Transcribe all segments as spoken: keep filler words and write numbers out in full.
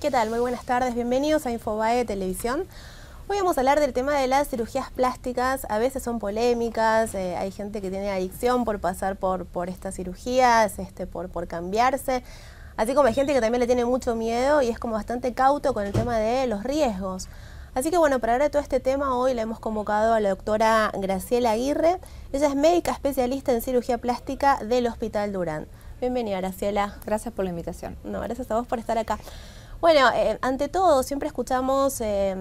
¿Qué tal? Muy buenas tardes, bienvenidos a Infobae Televisión. Hoy vamos a hablar del tema de las cirugías plásticas. A veces son polémicas, eh, hay gente que tiene adicción por pasar por, por estas cirugías, este, por, por cambiarse. Así como hay gente que también le tiene mucho miedo y es como bastante cauto con el tema de los riesgos. Así que bueno, para hablar de todo este tema hoy la hemos convocado a la doctora Graciela Aguirre. Ella es médica especialista en cirugía plástica del Hospital Durán. Bienvenida, Graciela. Gracias por la invitación. No, gracias a vos por estar acá. Bueno, eh, ante todo, siempre escuchamos eh,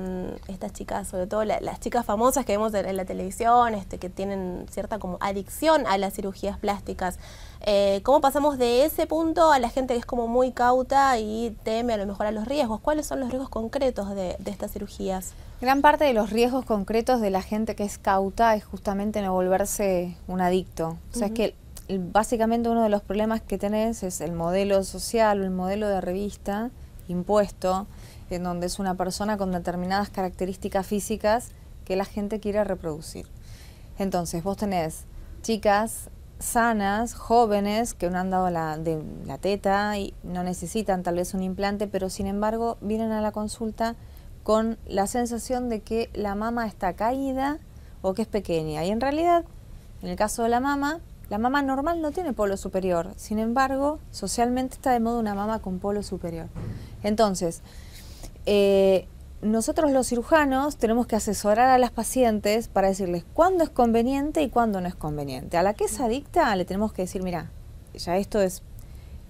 estas chicas, sobre todo la, las chicas famosas que vemos en, en la televisión, este, que tienen cierta como adicción a las cirugías plásticas. Eh, ¿Cómo pasamos de ese punto a la gente que es como muy cauta y teme a lo mejor a los riesgos? ¿Cuáles son los riesgos concretos de, de estas cirugías? Gran parte de los riesgos concretos de la gente que es cauta es justamente no volverse un adicto. O sea, uh-huh. es que básicamente uno de los problemas que tenés es el modelo social o el modelo de revista impuesto, en donde es una persona con determinadas características físicas que la gente quiere reproducir. Entonces vos tenés chicas sanas, jóvenes, que no han dado la, de, la teta y no necesitan tal vez un implante, pero sin embargo vienen a la consulta con la sensación de que la mama está caída o que es pequeña. Y en realidad, en el caso de la mama, la mama normal no tiene polo superior, sin embargo, socialmente está de moda una mama con polo superior. Entonces, eh, nosotros los cirujanos tenemos que asesorar a las pacientes para decirles cuándo es conveniente y cuándo no es conveniente. A la que es adicta le tenemos que decir, mira, ya esto es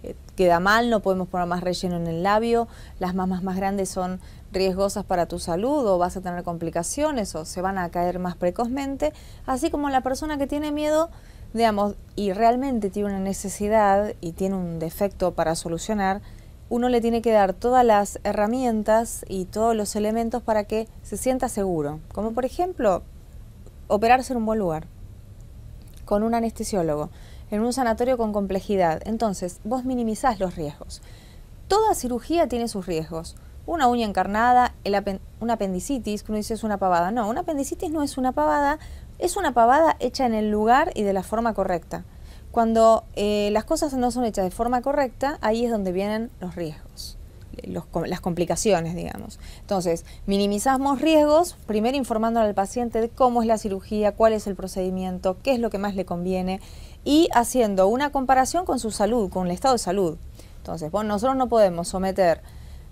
eh, queda mal, no podemos poner más relleno en el labio, las mamas más grandes son riesgosas para tu salud o vas a tener complicaciones o se van a caer más precozmente, así como la persona que tiene miedo, digamos, y realmente tiene una necesidad y tiene un defecto para solucionar, uno le tiene que dar todas las herramientas y todos los elementos para que se sienta seguro. Como por ejemplo, operarse en un buen lugar, con un anestesiólogo, en un sanatorio con complejidad. Entonces, vos minimizás los riesgos. Toda cirugía tiene sus riesgos. Una uña encarnada, el apen- una apendicitis, que uno dice es una pavada. No, una apendicitis no es una pavada. Es una pavada hecha en el lugar y de la forma correcta. Cuando eh, las cosas no son hechas de forma correcta, ahí es donde vienen los riesgos, los, las complicaciones, digamos. Entonces, minimizamos riesgos, primero informando al paciente de cómo es la cirugía, cuál es el procedimiento, qué es lo que más le conviene, y haciendo una comparación con su salud, con el estado de salud. Entonces, bueno, nosotros no podemos someter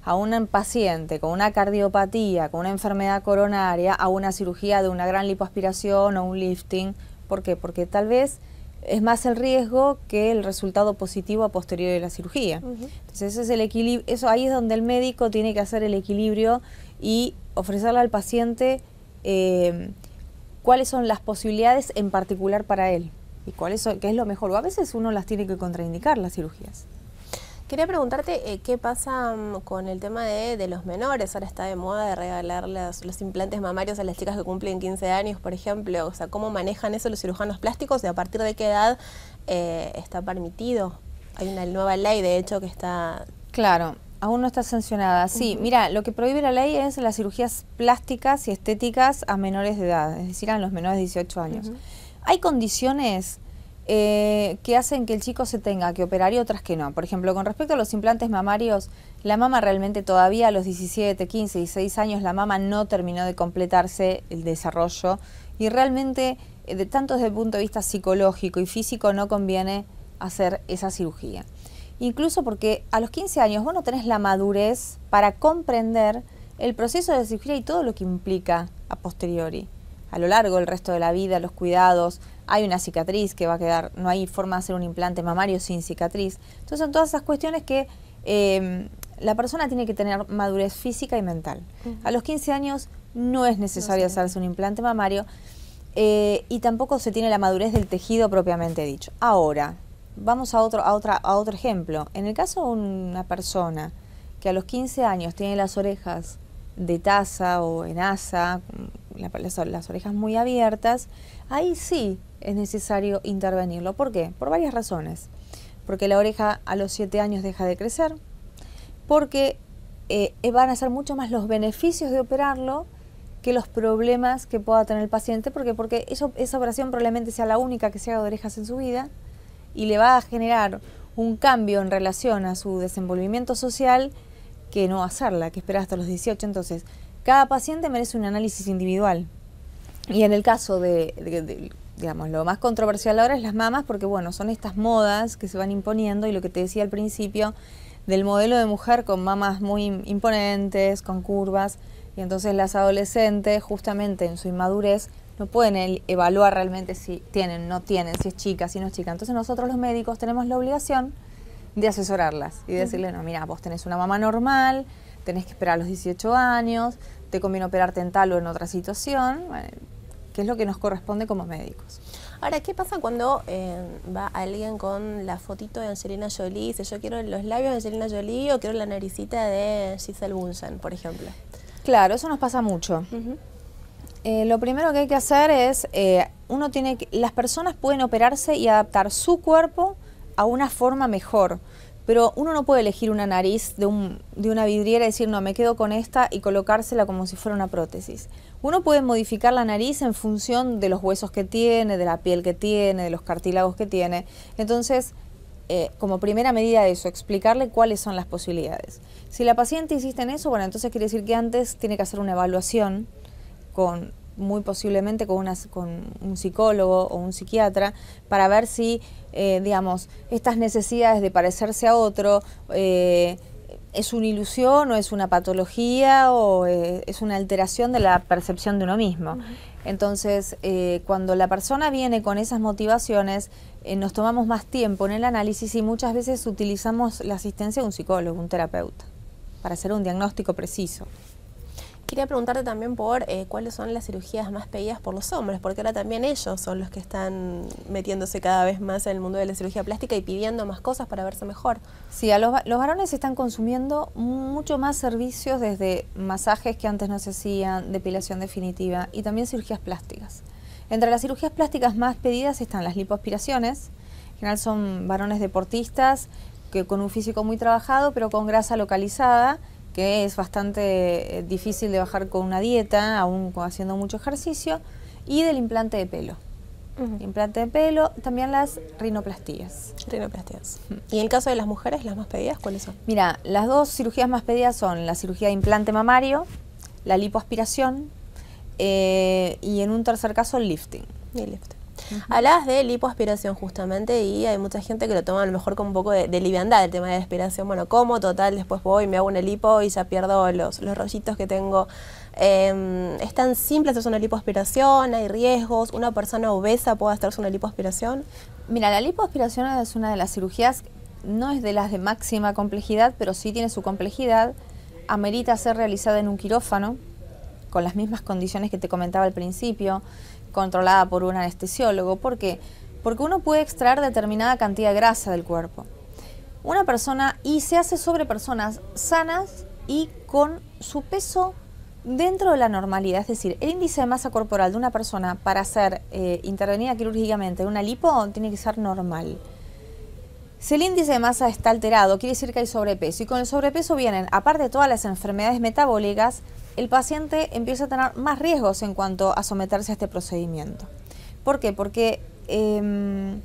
a un paciente con una cardiopatía, con una enfermedad coronaria, a una cirugía de una gran lipoaspiración o un lifting. ¿Por qué? Porque tal vez es más el riesgo que el resultado positivo a posteriori de la cirugía. Uh-huh. Entonces ese es el equilibrio, eso ahí es donde el médico tiene que hacer el equilibrio y ofrecerle al paciente eh, cuáles son las posibilidades en particular para él y cuáles son, qué es lo mejor. O a veces uno las tiene que contraindicar las cirugías. Quería preguntarte eh, qué pasa um, con el tema de, de los menores. Ahora está de moda de regalar las, los implantes mamarios a las chicas que cumplen quince años, por ejemplo. O sea, ¿cómo manejan eso los cirujanos plásticos y a partir de qué edad eh, está permitido? Hay una nueva ley, de hecho, que está... Claro, aún no está sancionada. Sí, uh-huh. Mira, lo que prohíbe la ley es las cirugías plásticas y estéticas a menores de edad, es decir, a los menores de dieciocho años. Uh-huh. Hay condiciones... Eh, que hacen que el chico se tenga que operar y otras que no. Por ejemplo, con respecto a los implantes mamarios, la mama realmente todavía a los diecisiete, quince, dieciséis años, la mama no terminó de completarse el desarrollo y realmente, eh, de, tanto desde el punto de vista psicológico y físico, no conviene hacer esa cirugía. Incluso porque a los quince años vos no tenés la madurez para comprender el proceso de la cirugía y todo lo que implica a posteriori, a lo largo del resto de la vida, los cuidados. Hay una cicatriz que va a quedar, no hay forma de hacer un implante mamario sin cicatriz. Entonces son todas esas cuestiones que eh, la persona tiene que tener madurez física y mental. Uh-huh. A los quince años no es necesario no sé. hacerse un implante mamario eh, y tampoco se tiene la madurez del tejido propiamente dicho. Ahora, vamos a otro, a otra, a otro ejemplo. En el caso de una persona que a los quince años tiene las orejas de taza o en asa, la, las, las orejas muy abiertas, ahí sí es necesario intervenirlo. ¿Por qué? Por varias razones. Porque la oreja a los siete años deja de crecer, porque eh, van a ser mucho más los beneficios de operarlo que los problemas que pueda tener el paciente, porque, porque eso, esa operación probablemente sea la única que se haga de orejas en su vida y le va a generar un cambio en relación a su desenvolvimiento social que no hacerla, que esperar hasta los dieciocho. Entonces, cada paciente merece un análisis individual. Y en el caso de, de, de digamos, lo más controversial ahora es las mamas, porque bueno, son estas modas que se van imponiendo, y lo que te decía al principio del modelo de mujer con mamas muy imponentes, con curvas, y entonces las adolescentes, justamente en su inmadurez, no pueden evaluar realmente si tienen, no tienen, si es chica, si no es chica. Entonces nosotros los médicos tenemos la obligación de asesorarlas y de decirle, no, mira, vos tenés una mamá normal, tenés que esperar a los dieciocho años, te conviene operarte en tal o en otra situación, que es lo que nos corresponde como médicos. Ahora, ¿qué pasa cuando eh, va alguien con la fotito de Angelina Jolie y dice, yo quiero los labios de Angelina Jolie o quiero la naricita de Giselle Bunsen, por ejemplo? Claro, eso nos pasa mucho. Uh-huh. eh, lo primero que hay que hacer es, eh, uno tiene que, las personas pueden operarse y adaptar su cuerpo a una forma mejor, pero uno no puede elegir una nariz de, un, de una vidriera y decir, no, me quedo con esta, y colocársela como si fuera una prótesis. Uno puede modificar la nariz en función de los huesos que tiene, de la piel que tiene, de los cartílagos que tiene. Entonces, eh, como primera medida de eso, explicarle cuáles son las posibilidades. Si la paciente insiste en eso, bueno, entonces quiere decir que antes tiene que hacer una evaluación con... muy posiblemente con, una, con un psicólogo o un psiquiatra, para ver si, eh, digamos, estas necesidades de parecerse a otro, eh, es una ilusión o es una patología o eh, es una alteración de la percepción de uno mismo. Uh-huh. Entonces, eh, cuando la persona viene con esas motivaciones, eh, nos tomamos más tiempo en el análisis y muchas veces utilizamos la asistencia de un psicólogo, un terapeuta, para hacer un diagnóstico preciso. Quería preguntarte también por eh, cuáles son las cirugías más pedidas por los hombres, porque ahora también ellos son los que están metiéndose cada vez más en el mundo de la cirugía plástica y pidiendo más cosas para verse mejor. Sí, a los, los varones están consumiendo mucho más servicios, desde masajes que antes no se hacían, depilación definitiva y también cirugías plásticas. Entre las cirugías plásticas más pedidas están las lipoaspiraciones, en general son varones deportistas que con un físico muy trabajado pero con grasa localizada, que es bastante difícil de bajar con una dieta, aún haciendo mucho ejercicio, y del implante de pelo. Uh-huh. Implante de pelo, también las rinoplastías. Rinoplastías. Uh-huh. Y en el caso de las mujeres, ¿las más pedidas cuáles son? Mira, las dos cirugías más pedidas son la cirugía de implante mamario, la lipoaspiración, eh, y en un tercer caso el lifting. Y el lifting. Uh-huh. Hablabas de lipoaspiración justamente, y hay mucha gente que lo toma a lo mejor con un poco de, de liviandad el tema de la aspiración. Bueno, como total, después voy, me hago una lipo y ya pierdo los, los rollitos que tengo. Eh, ¿Es tan simple hacerse una lipoaspiración? ¿Hay riesgos? ¿Una persona obesa puede hacerse una lipoaspiración? Mira, la lipoaspiración es una de las cirugías, no es de las de máxima complejidad, pero sí tiene su complejidad. Amerita ser realizada en un quirófano, con las mismas condiciones que te comentaba al principio, controlada por un anestesiólogo. ¿Por qué? Porque uno puede extraer determinada cantidad de grasa del cuerpo. Una persona, y se hace sobre personas sanas y con su peso dentro de la normalidad, es decir, el índice de masa corporal de una persona para ser eh, intervenida quirúrgicamente en una lipo tiene que ser normal. Si el índice de masa está alterado, quiere decir que hay sobrepeso, y con el sobrepeso vienen, aparte de todas las enfermedades metabólicas, el paciente empieza a tener más riesgos en cuanto a someterse a este procedimiento. ¿Por qué? Porque, eh,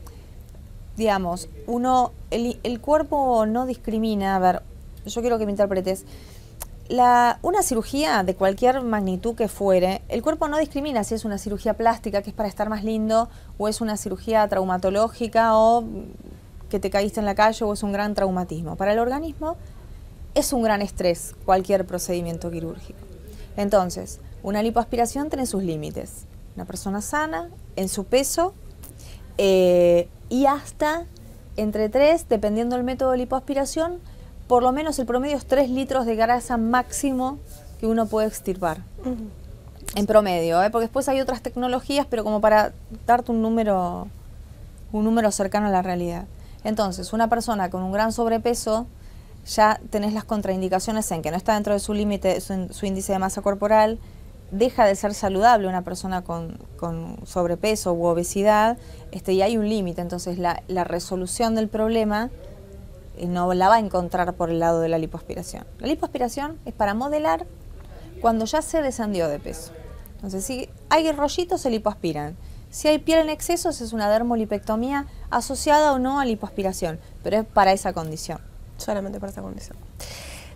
digamos, uno, el, el cuerpo no discrimina. A ver, yo quiero que me interpretes. La, una cirugía de cualquier magnitud que fuere, el cuerpo no discrimina si es una cirugía plástica, que es para estar más lindo, o es una cirugía traumatológica, o que te caíste en la calle, o es un gran traumatismo. Para el organismo es un gran estrés cualquier procedimiento quirúrgico. Entonces, una lipoaspiración tiene sus límites. Una persona sana, en su peso, eh, y hasta entre tres, dependiendo del método de lipoaspiración, por lo menos el promedio es tres litros de grasa máximo que uno puede extirpar. Uh-huh. En promedio, ¿eh? Porque después hay otras tecnologías, pero como para darte un número, un número cercano a la realidad. Entonces, una persona con un gran sobrepeso, ya tenés las contraindicaciones en que no está dentro de su límite, su, su índice de masa corporal, deja de ser saludable una persona con, con sobrepeso u obesidad, este, y hay un límite. Entonces, la, la resolución del problema eh, no la va a encontrar por el lado de la lipoaspiración. La lipoaspiración es para modelar cuando ya se descendió de peso. Entonces, si hay rollitos, se lipoaspiran. Si hay piel en exceso, es una dermolipectomía asociada o no a lipoaspiración, pero es para esa condición. Solamente para esa condición.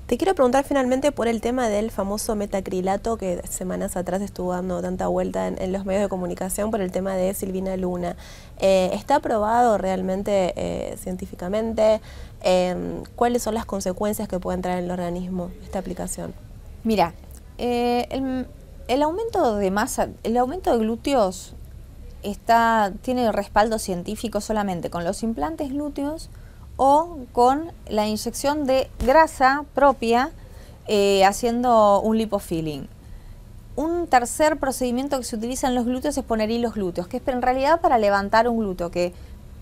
Te quiero preguntar finalmente por el tema del famoso metacrilato que semanas atrás estuvo dando tanta vuelta en, en los medios de comunicación por el tema de Silvina Luna. Eh, ¿Está probado realmente eh, científicamente? Eh, ¿Cuáles son las consecuencias que puede traer en el organismo esta aplicación? Mira, eh, el, el aumento de masa, el aumento de glúteos está, tiene respaldo científico solamente con los implantes glúteos o con la inyección de grasa propia eh, haciendo un lipofilling. Un tercer procedimiento que se utiliza en los glúteos es poner hilos glúteos, que es en realidad para levantar un glúteo que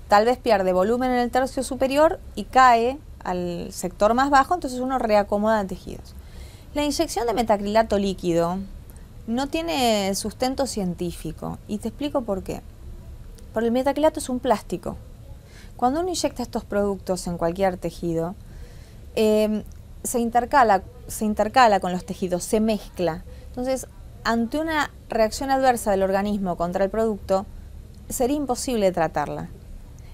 tal vez pierde volumen en el tercio superior y cae al sector más bajo, entonces uno reacomoda tejidos. La inyección de metacrilato líquido no tiene sustento científico y te explico por qué. Porque el metacrilato es un plástico. Cuando uno inyecta estos productos en cualquier tejido, eh, se intercala, se intercala con los tejidos, se mezcla. Entonces, ante una reacción adversa del organismo contra el producto, sería imposible tratarla.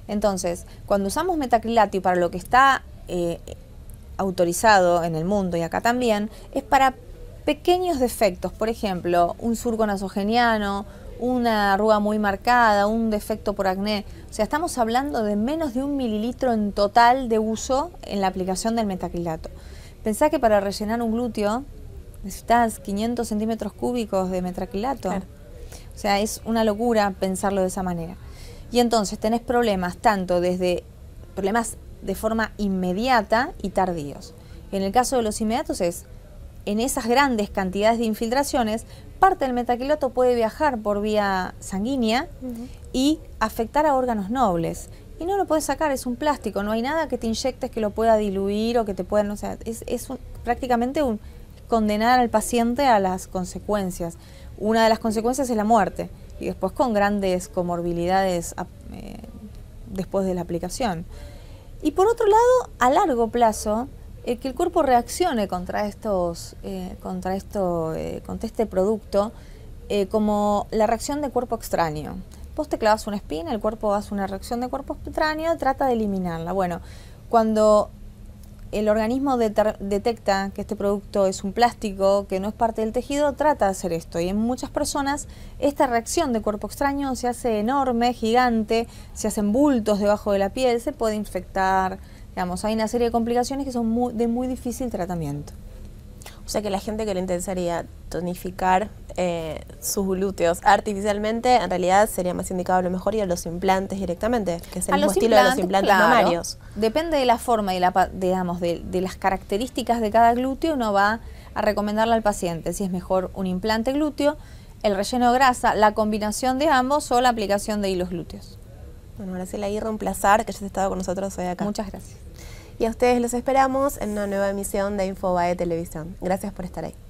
Entonces, cuando usamos metacrilato y para lo que está eh, autorizado en el mundo y acá también, es para pequeños defectos, por ejemplo, un surco nasogeniano, una arruga muy marcada, un defecto por acné. O sea, estamos hablando de menos de un mililitro en total de uso en la aplicación del metacrilato. Pensá que para rellenar un glúteo necesitas quinientos centímetros cúbicos de metacrilato. Claro. O sea, es una locura pensarlo de esa manera. Y entonces tenés problemas tanto desde problemas de forma inmediata y tardíos. En el caso de los inmediatos es, en esas grandes cantidades de infiltraciones, parte del metacrilato puede viajar por vía sanguínea uh-huh. y afectar a órganos nobles. Y no lo puedes sacar, es un plástico, no hay nada que te inyectes que lo pueda diluir o que te pueda... O sea, es es un, prácticamente un, condenar al paciente a las consecuencias. Una de las consecuencias es la muerte y después con grandes comorbilidades eh, después de la aplicación. Y por otro lado, a largo plazo, eh, que el cuerpo reaccione contra estos, eh, contra esto, eh, contra este producto, eh, como la reacción de cuerpo extraño. Vos te clavas una espina, el cuerpo hace una reacción de cuerpo extraño, trata de eliminarla. Bueno, cuando el organismo detecta que este producto es un plástico, que no es parte del tejido, trata de hacer esto. Y en muchas personas esta reacción de cuerpo extraño se hace enorme, gigante, se hacen bultos debajo de la piel, se puede infectar, digamos, hay una serie de complicaciones que son muy, de muy difícil tratamiento. O sea que la gente que le interesaría tonificar eh, sus glúteos artificialmente, en realidad sería más indicado a lo mejor ir a los implantes directamente, que es el mismo estilo de los implantes claro, mamarios. Depende de la forma y la, digamos, de, de las características de cada glúteo, uno va a recomendarle al paciente si es mejor un implante glúteo, el relleno de grasa, la combinación de ambos o la aplicación de hilos glúteos. Bueno, Graciela Aguirre, un placer que hayas estado con nosotros hoy acá. Muchas gracias. Y a ustedes los esperamos en una nueva emisión de Infobae Televisión. Gracias por estar ahí.